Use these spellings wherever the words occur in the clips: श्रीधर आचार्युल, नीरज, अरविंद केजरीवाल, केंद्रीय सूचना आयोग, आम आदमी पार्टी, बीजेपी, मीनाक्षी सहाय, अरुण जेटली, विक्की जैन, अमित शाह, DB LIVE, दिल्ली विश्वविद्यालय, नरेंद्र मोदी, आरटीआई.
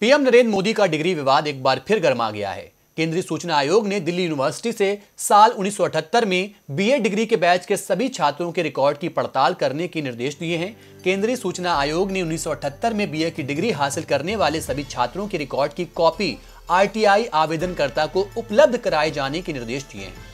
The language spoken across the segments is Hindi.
पीएम नरेंद्र मोदी का डिग्री विवाद एक बार फिर गर्मा गया है। केंद्रीय सूचना आयोग ने दिल्ली यूनिवर्सिटी से साल 1978 में बीए डिग्री के बैच के सभी छात्रों के रिकॉर्ड की पड़ताल करने के निर्देश दिए हैं। केंद्रीय सूचना आयोग ने 1978 में बीए की डिग्री हासिल करने वाले सभी छात्रों के रिकॉर्ड की कॉपी आरटीआई आवेदनकर्ता को उपलब्ध कराए जाने के निर्देश दिए हैं।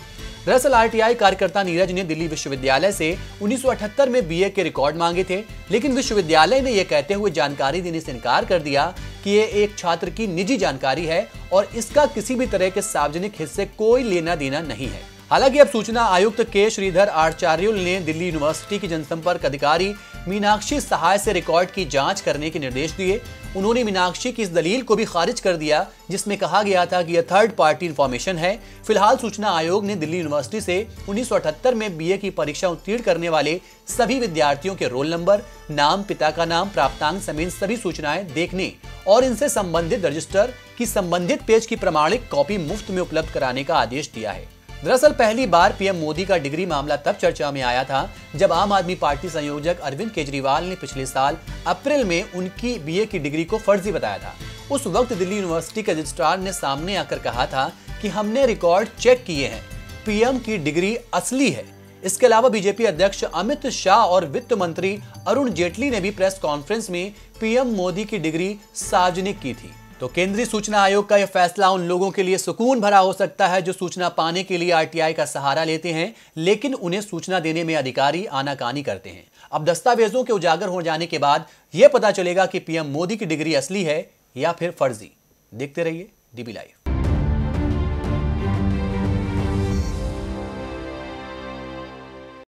दरअसल आरटीआई कार्यकर्ता नीरज ने दिल्ली विश्वविद्यालय से 1978 में बीए के रिकॉर्ड मांगे थे, लेकिन विश्वविद्यालय ने यह कहते हुए जानकारी देने से इनकार कर दिया कि ये एक छात्र की निजी जानकारी है और इसका किसी भी तरह के सार्वजनिक हिस्से कोई लेना देना नहीं है। हालांकि अब सूचना आयुक्त के श्रीधर आचार्युल ने दिल्ली यूनिवर्सिटी की जनसंपर्क अधिकारी मीनाक्षी सहाय से रिकॉर्ड की जांच करने के निर्देश दिए। उन्होंने मीनाक्षी की इस दलील को भी खारिज कर दिया जिसमें कहा गया था कि यह थर्ड पार्टी इंफॉर्मेशन है। फिलहाल सूचना आयोग ने दिल्ली यूनिवर्सिटी से 1978 में बीए की परीक्षा उत्तीर्ण करने वाले सभी विद्यार्थियों के रोल नंबर, नाम, पिता का नाम, प्राप्तांक समेत सभी सूचनाएं देखने और इनसे संबंधित रजिस्टर की संबंधित पेज की प्रमाणिक कॉपी मुफ्त में उपलब्ध कराने का आदेश दिया है। दरअसल पहली बार पीएम मोदी का डिग्री मामला तब चर्चा में आया था जब आम आदमी पार्टी संयोजक अरविंद केजरीवाल ने पिछले साल अप्रैल में उनकी बीए की डिग्री को फर्जी बताया था। उस वक्त दिल्ली यूनिवर्सिटी के रजिस्ट्रार ने सामने आकर कहा था कि हमने रिकॉर्ड चेक किए हैं, पीएम की डिग्री असली है। इसके अलावा बीजेपी अध्यक्ष अमित शाह और वित्त मंत्री अरुण जेटली ने भी प्रेस कॉन्फ्रेंस में पीएम मोदी की डिग्री सार्वजनिक की थी। तो केंद्रीय सूचना आयोग का यह फैसला उन लोगों के लिए सुकून भरा हो सकता है जो सूचना पाने के लिए आरटीआई का सहारा लेते हैं, लेकिन उन्हें सूचना देने में अधिकारी आनाकानी करते हैं। अब दस्तावेजों के उजागर हो जाने के बाद यह पता चलेगा कि पीएम मोदी की डिग्री असली है या फिर फर्जी। देखते रहिए डीबी लाइव।